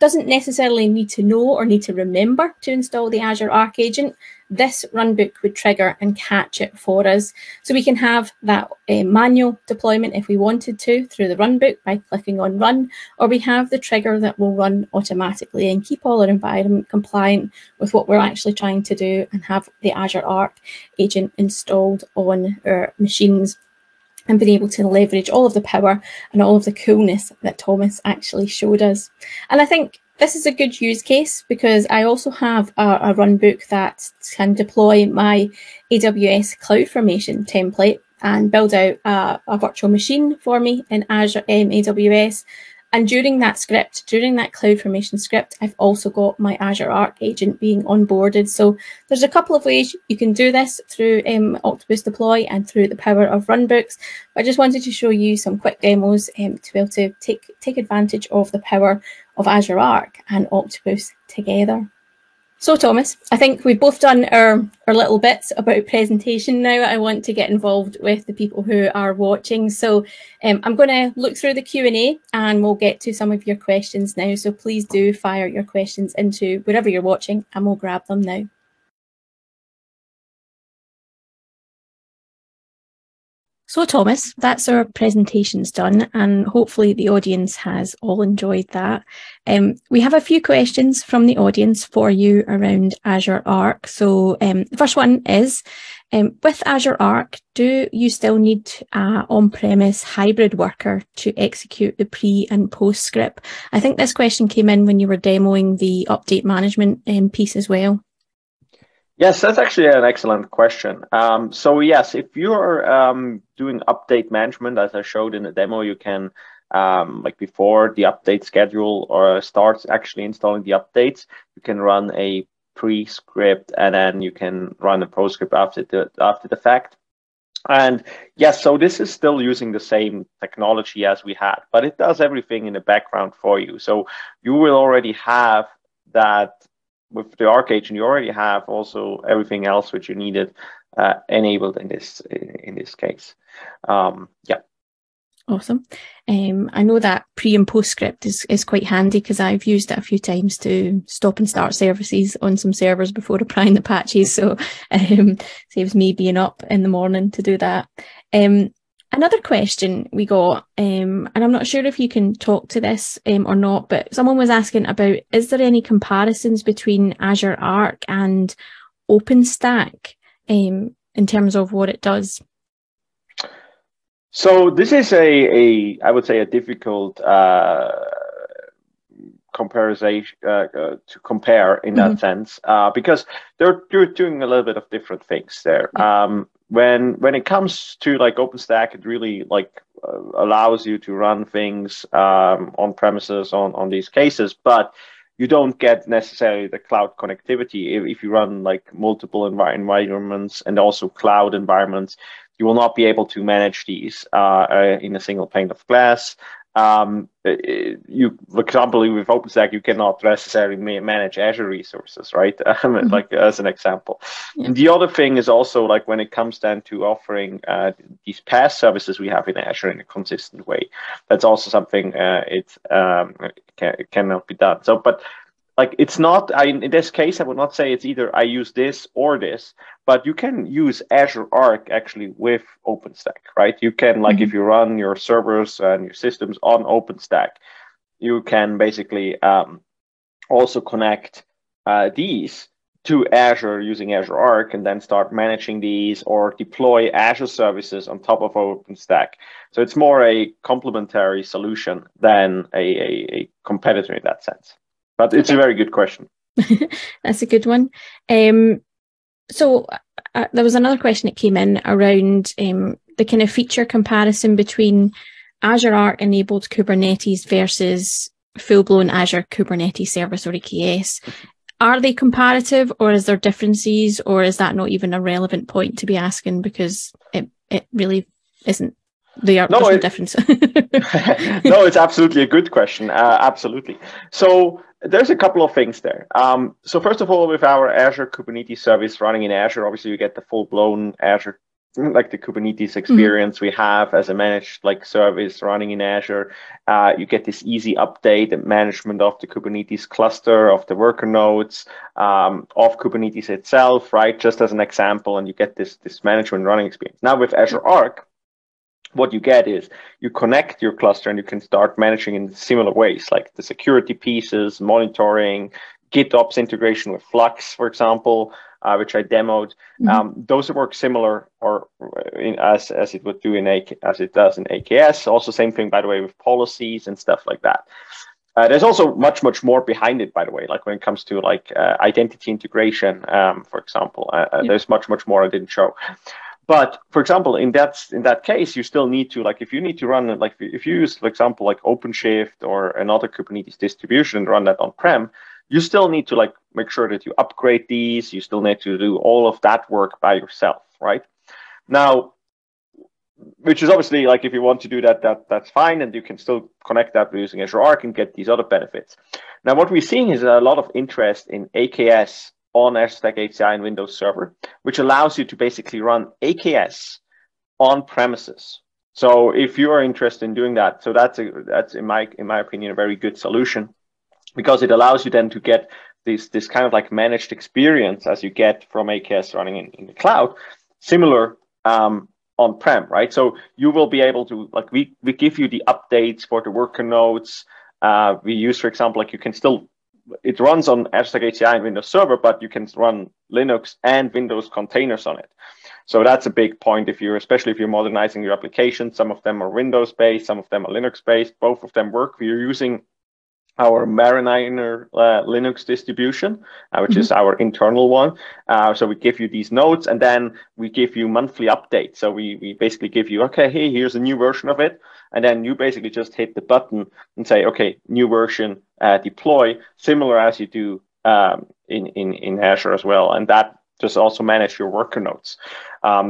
doesn't necessarily need to know or need to remember to install the Azure Arc agent. This runbook would trigger and catch it for us. So we can have that manual deployment if we wanted to through the runbook by clicking on run, or we have the trigger that will run automatically and keep all our environment compliant with what we're actually trying to do and have the Azure Arc agent installed on our machines and been able to leverage all of the power and all of the coolness that Thomas actually showed us. And I think this is a good use case because I also have a runbook that can deploy my AWS CloudFormation template and build out a virtual machine for me in Azure AWS. And during that script, during that CloudFormation script, I've also got my Azure Arc agent being onboarded. So there's a couple of ways you can do this through Octopus Deploy and through the power of runbooks. But I just wanted to show you some quick demos to be able to take advantage of the power of Azure Arc and Octopus together. So Thomas, I think we've both done our little bits about presentation now. I want to get involved with the people who are watching. So I'm going to look through the Q&A and we'll get to some of your questions now. So please do fire your questions into wherever you're watching and we'll grab them now. So Thomas, that's our presentations done, and hopefully the audience has all enjoyed that. We have a few questions from the audience for you around Azure Arc. So the first one is, with Azure Arc, do you still need an on-premise hybrid worker to execute the pre and post script? I think this question came in when you were demoing the update management piece as well. Yes, that's actually an excellent question. So yes, if you're doing update management, as I showed in the demo, you can, like before the update schedule or starts actually installing the updates, you can run a pre-script and then you can run a post-script after the fact. And yes, so this is still using the same technology as we had, but it does everything in the background for you. So you will already have that with the Arc agent, you already have also everything else which you needed enabled in this case. Yeah. Awesome. I know that pre and post script is quite handy because I've used it a few times to stop and start services on some servers before applying the patches. So saves me being up in the morning to do that. Another question we got, and I'm not sure if you can talk to this or not, but someone was asking about, is there any comparisons between Azure Arc and OpenStack in terms of what it does? So this is a I would say, a difficult comparison to compare in that sense, because they're doing a little bit of different things there. When it comes to like OpenStack, it really like allows you to run things on premises on these cases, but you don't get necessarily the cloud connectivity. If you run like multiple environments and also cloud environments, you will not be able to manage these in a single pane of glass. For example, with OpenStack, you cannot necessarily manage Azure resources, right? Like as an example. Yeah. The other thing is also like when it comes down to offering these PaaS services we have in Azure in a consistent way. That's also something it cannot be done. So, but like it's not, in this case, I would not say it's either I use this or this, but you can use Azure Arc actually with OpenStack, right? You can, like, if you run your servers and your systems on OpenStack, you can basically also connect these to Azure using Azure Arc and then start managing these or deploy Azure services on top of OpenStack. So it's more a complementary solution than a competitor in that sense. But it's a very good question. That's a good one. So there was another question that came in around the kind of feature comparison between Azure Arc enabled Kubernetes versus full-blown Azure Kubernetes Service, or EKS. Are they comparative, or is there differences, or is that not even a relevant point to be asking because it really isn't? There's no difference. No, it's absolutely a good question. Absolutely. So there's a couple of things there. So first of all, with our Azure Kubernetes service running in Azure, obviously you get the full-blown Azure, like the Kubernetes experience we have as a managed like service running in Azure. You get this easy update and management of the Kubernetes cluster, of the worker nodes, of Kubernetes itself, right? Just as an example, and you get this management running experience. Now with Azure Arc, what you get is you connect your cluster and you can start managing in similar ways, like the security pieces, monitoring, GitOps integration with Flux, for example, which I demoed. Those work similar or as it would do as it does in AKS. Also, same thing, by the way, with policies and stuff like that. There's also much more behind it, by the way, like when it comes to like identity integration, for example. There's much more I didn't show. But for example, in that case, you still need to, like, if you need to run, like, if you use, for example, like OpenShift or another Kubernetes distribution and run that on-prem, you still need to, like, make sure that you upgrade these. You still need to do all of that work by yourself, right? Now, which is obviously, like, if you want to do that's fine, and you can still connect that using Azure Arc and get these other benefits. Now, what we're seeing is a lot of interest in AKS on Azure Stack HCI and Windows Server, which allows you to basically run AKS on premises. So if you are interested in doing that, so that's in my opinion, a very good solution, because it allows you then to get this kind of like managed experience as you get from AKS running in the cloud, similar on-prem, right? So you will be able to, like, we give you the updates for the worker nodes. We use, for example, like you can still, it runs on Azure Stack HCI and Windows Server, but you can run Linux and Windows containers on it. So that's a big point, especially if you're modernizing your application. Some of them are Windows-based, some of them are Linux-based. Both of them work. We're using our Mariner Linux distribution, which is our internal one. So we give you these nodes, and then we give you monthly updates. So we basically give you, okay, hey, here's a new version of it. And then you basically just hit the button and say, okay, new version, deploy, similar as you do in Azure as well. And that just also manage your worker nodes.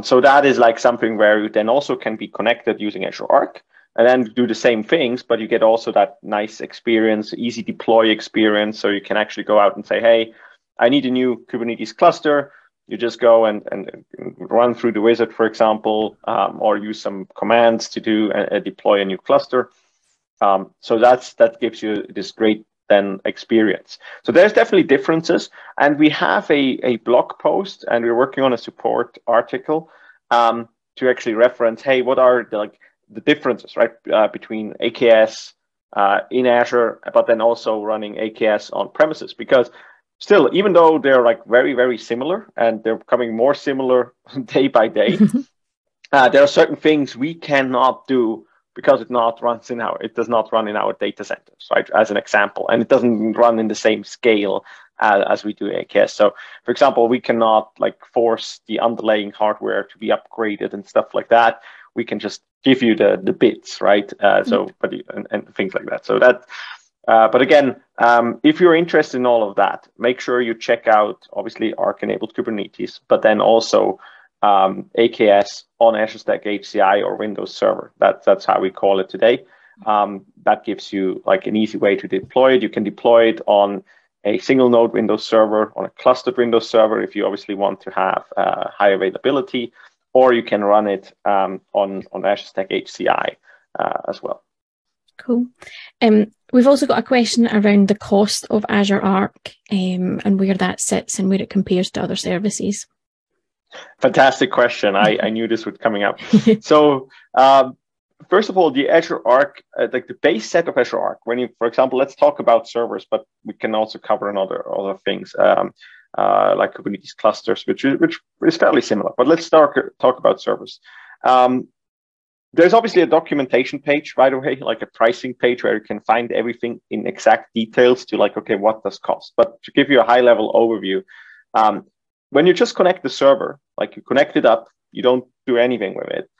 So that is like something where you then also can be connected using Azure Arc and then do the same things, but you get also that nice experience, easy deploy experience. So you can actually go out and say, hey, I need a new Kubernetes cluster. You just go and run through the wizard, for example, or use some commands to do deploy a new cluster. So that gives you this great then experience. So there's definitely differences. And we have a blog post, and we're working on a support article to actually reference, hey, what are the differences, right, between AKS in Azure, but then also running AKS on premises, because still, even though they're like very, very similar and they're becoming more similar day by day, there are certain things we cannot do because it does not run in our data centers, right? As an example, and it doesn't run in the same scale as we do AKS. So, for example, we cannot like force the underlying hardware to be upgraded and stuff like that. We can just give you the bits, right? And things like that. So that. But again, if you're interested in all of that, make sure you check out, obviously, Arc-enabled Kubernetes, but then also AKS on Azure Stack HCI or Windows Server. That's how we call it today. That gives you like an easy way to deploy it. You can deploy it on a single node Windows Server, on a clustered Windows Server, if you obviously want to have high availability, or you can run it on Azure Stack HCI as well. Cool. We've also got a question around the cost of Azure Arc and where that sits and where it compares to other services. Fantastic question. I knew this was coming up. So first of all, the Azure Arc, like the base set of Azure Arc, when you, for example, let's talk about servers, but we can also cover other things like Kubernetes clusters, which is fairly similar. But let's talk about servers. There's obviously a documentation page right away, like a pricing page where you can find everything in exact details to like, okay, what does cost? But to give you a high level overview, when you just connect the server, like you connect it up, you don't do anything with it,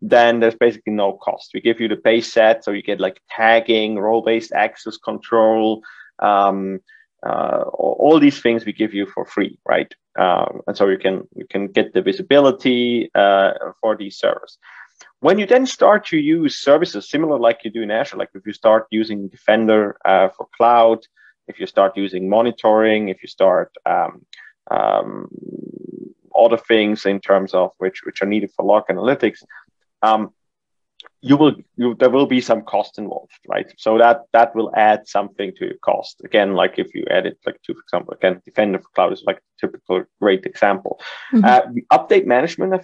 then there's basically no cost. We give you the base set, so you get like tagging, role-based access control, all these things we give you for free, right? And so you can get the visibility for these servers. When you then start to use services similar like you do in Azure, like if you start using Defender for cloud, if you start using monitoring, if you start other things in terms of which are needed for log analytics, there will be some cost involved, right? So that will add something to your cost. Again, like if you add it, like to, for example, again, Defender for Cloud is like a typical great example. Mm-hmm. Update management,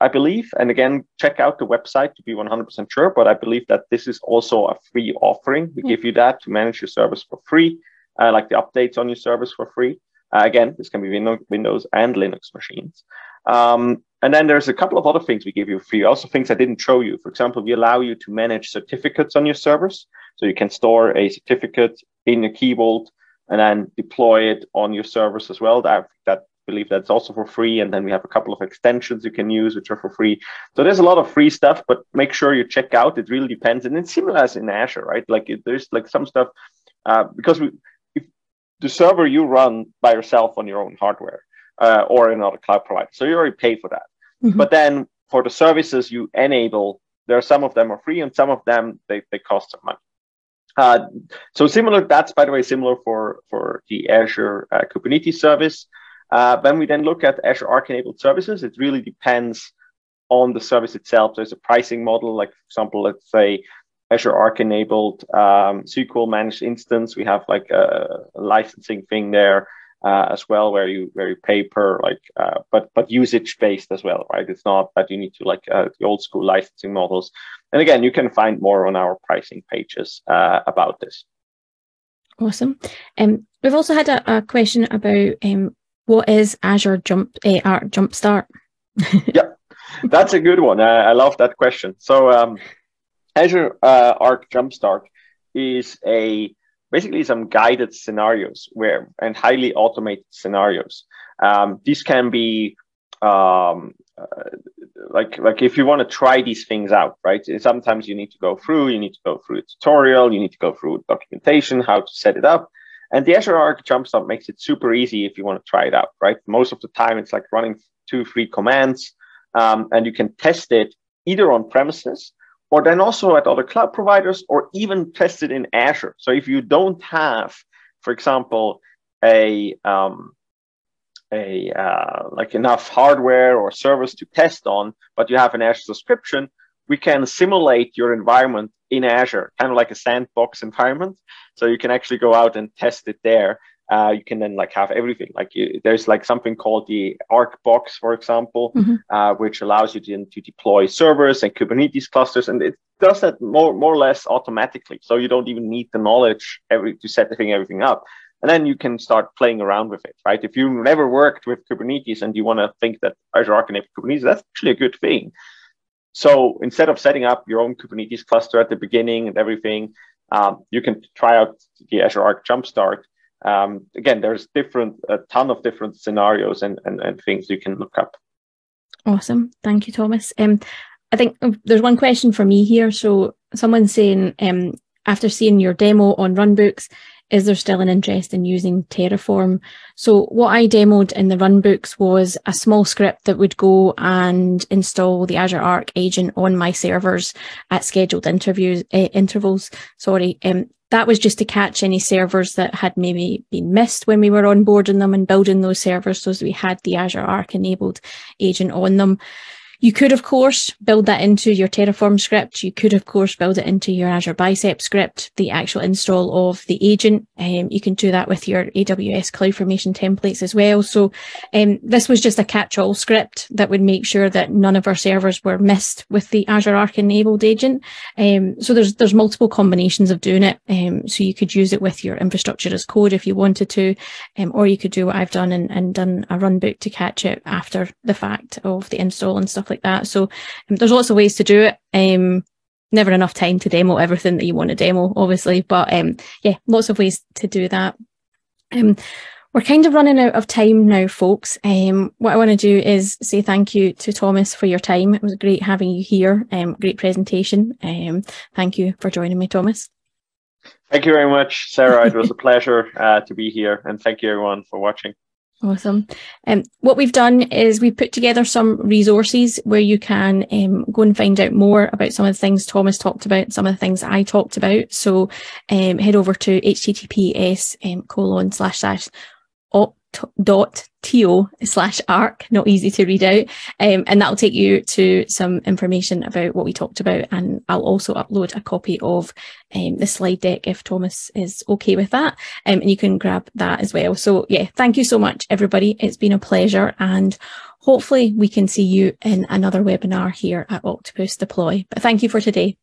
I believe, and again, check out the website to be 100% sure, but I believe that this is also a free offering. We give you that to manage your service for free, like the updates on your service for free. Again, this can be Windows and Linux machines. And then there's a couple of other things we give you free, also things I didn't show you. For example, we allow you to manage certificates on your servers. So you can store a certificate in a key vault and then deploy it on your servers as well. I believe that's also for free. And then we have a couple of extensions you can use, which are for free. So there's a lot of free stuff, but make sure you check out. It really depends. And it's similar as in Azure, right? Like there's like some stuff, because if the server you run by yourself on your own hardware, or another cloud provider. So you already pay for that. Mm-hmm. But then for the services you enable, there are some of them are free and some of them, they cost some money. So similar, that's by the way, similar for the Azure Kubernetes service. When we then look at Azure Arc-enabled services, it really depends on the service itself. There's a pricing model, like for example, let's say Azure Arc-enabled SQL Managed Instance. We have like a licensing thing there. As well, where you pay per like, but usage based as well, right? It's not that you need to like the old school licensing models. And again, you can find more on our pricing pages about this. Awesome. We've also had a question about what is Azure Arc Jumpstart? Yeah, that's a good one. I love that question. So Azure Arc Jumpstart is basically some guided scenarios and highly automated scenarios. These can be like if you want to try these things out, right? Sometimes you need to go through a tutorial, you need to go through documentation, how to set it up. And the Azure Arc Jumpstart makes it super easy if you want to try it out, right? Most of the time it's like running 2-3 commands and you can test it either on premises or then also at other cloud providers, or even test it in Azure. So if you don't have, for example, like enough hardware or servers to test on, but you have an Azure subscription, we can simulate your environment in Azure, kind of like a sandbox environment. So you can actually go out and test it there. You can then like have everything. Like you, there's like something called the Arc box, for example, mm-hmm. Which allows you to deploy servers and Kubernetes clusters, and it does that more or less automatically. So you don't even need the knowledge to set everything up, and then you can start playing around with it, right? If you've never worked with Kubernetes and you want to think that Azure Arc enabled Kubernetes, that's actually a good thing. So instead of setting up your own Kubernetes cluster at the beginning and everything, you can try out the Azure Arc Jumpstart. Again, there's a ton of different scenarios and things you can look up. Awesome. Thank you, Thomas. I think there's one question for me here. So someone's saying, after seeing your demo on Runbooks, is there still an interest in using Terraform? So what I demoed in the Runbooks was a small script that would go and install the Azure Arc agent on my servers at scheduled intervals. Sorry, that was just to catch any servers that had maybe been missed when we were onboarding them and building those servers, so that we had the Azure Arc enabled agent on them. You could, of course, build that into your Terraform script. You could, of course, build it into your Azure Bicep script, the actual install of the agent. You can do that with your AWS CloudFormation templates as well. So this was just a catch-all script that would make sure that none of our servers were missed with the Azure Arc enabled agent. So there's multiple combinations of doing it. So you could use it with your infrastructure as code if you wanted to, or you could do what I've done and done a runbook to catch it after the fact of the install and stuff like that. So there's lots of ways to do it. Never enough time to demo everything that you want to demo, obviously, but yeah, lots of ways to do that. We're kind of running out of time now, folks. What I want to do is say thank you to Thomas for your time. It was great having you here. Great presentation. Thank you for joining me, Thomas. Thank you very much, Sarah. It was a pleasure to be here, and thank you everyone for watching. Awesome. What we've done is we've put together some resources where you can go and find out more about some of the things Thomas talked about, some of the things I talked about. So head over to https://opt.to/arc, not easy to read out, and that'll take you to some information about what we talked about. And I'll also upload a copy of the slide deck if Thomas is okay with that, and you can grab that as well. So yeah, thank you so much, everybody. It's been a pleasure, and hopefully we can see you in another webinar here at Octopus Deploy. But thank you for today.